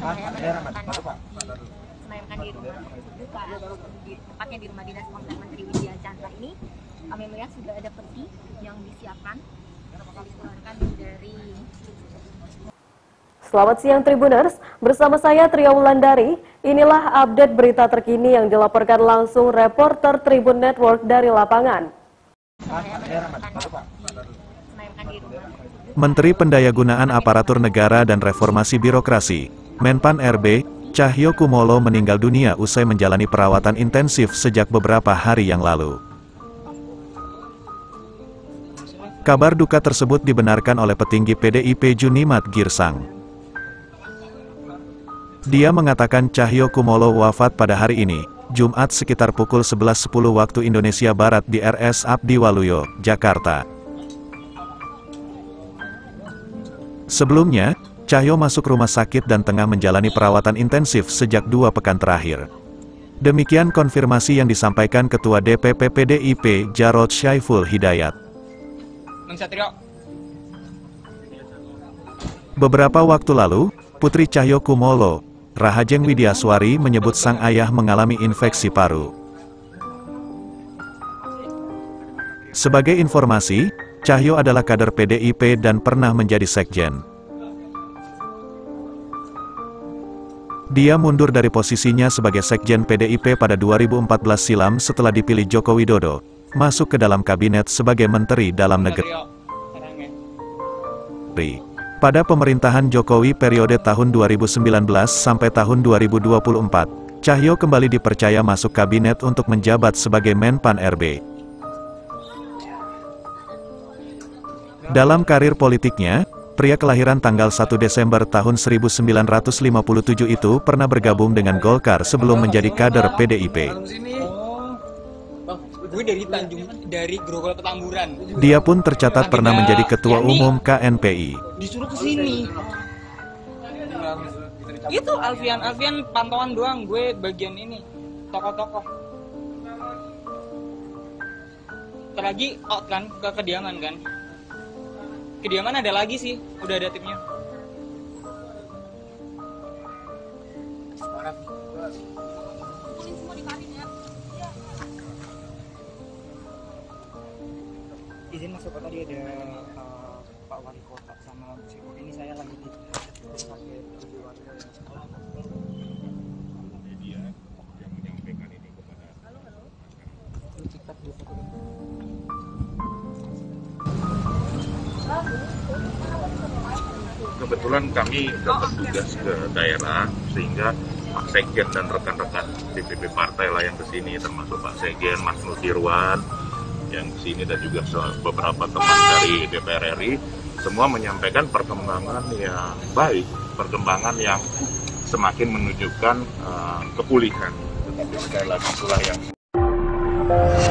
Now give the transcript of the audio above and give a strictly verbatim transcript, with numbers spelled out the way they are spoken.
disemayamkan di rumah duka di tempatnya di rumah dinas Perdana Menteri Widyaswari ini. Kami melihat sudah ada peti yang disiapkan dikeluarkan dari. Selamat siang Tribuners, bersama saya Triaulandari. Inilah update berita terkini yang dilaporkan langsung reporter Tribun Network dari lapangan. Menteri Pendayagunaan Aparatur Negara dan Reformasi Birokrasi, Menpan R B, Tjahjo Kumolo meninggal dunia usai menjalani perawatan intensif sejak beberapa hari yang lalu. Kabar duka tersebut dibenarkan oleh petinggi P D I P Junimart Girsang. Dia mengatakan Tjahjo Kumolo wafat pada hari ini, Jumat sekitar pukul sebelas sepuluh waktu Indonesia Barat di R S Abdi Waluyo, Jakarta. Sebelumnya, Tjahjo masuk rumah sakit dan tengah menjalani perawatan intensif sejak dua pekan terakhir. Demikian konfirmasi yang disampaikan Ketua D P P P D I P Djarot Syaiful Hidayat. Beberapa waktu lalu, putri Tjahjo Kumolo, Rahajeng Widyaswari menyebut sang ayah mengalami infeksi paru. Sebagai informasi, Tjahjo adalah kader P D I P dan pernah menjadi sekjen. Dia mundur dari posisinya sebagai sekjen P D I P pada dua ribu empat belas silam setelah dipilih Joko Widodo, masuk ke dalam kabinet sebagai menteri dalam negeri. Pada pemerintahan Jokowi periode tahun dua ribu sembilan belas sampai tahun dua ribu dua puluh empat, Tjahjo kembali dipercaya masuk kabinet untuk menjabat sebagai Menpan R B. Dalam karir politiknya, pria kelahiran tanggal satu Desember tahun seribu sembilan ratus lima puluh tujuh itu pernah bergabung dengan Golkar sebelum menjadi kader P D I P. Dari Tanjung, dari Grogol Petamburan. Dia pun tercatat pernah menjadi ketua umum K N P I. Disuruh ke sini. Itu Alfian, Alfian pantauan doang, gue bagian ini. Tokoh-tokoh. Terlagi out kan ke kediaman kan. Kediaman ada lagi sih, udah ada timnya. Izin masuk kota tadi ada uh, Pak Wali Kota sama Bu Sipur. Ini saya lagi di sakit di warga yang sekolah. Media yang menyampaikan ini kepada. Halo, halo. Cepat Bu. Kebetulan kami dapat tugas ke daerah sehingga Pak Sekjen dan rekan-rekan D P P partai lah yang kesini termasuk Pak Sekjen, Mas Nusirwan yang kesini dan juga beberapa teman dari D P R R I semua menyampaikan perkembangan yang baik, perkembangan yang semakin menunjukkan uh, kepulihan. Tetapi sekali lagi itulah yang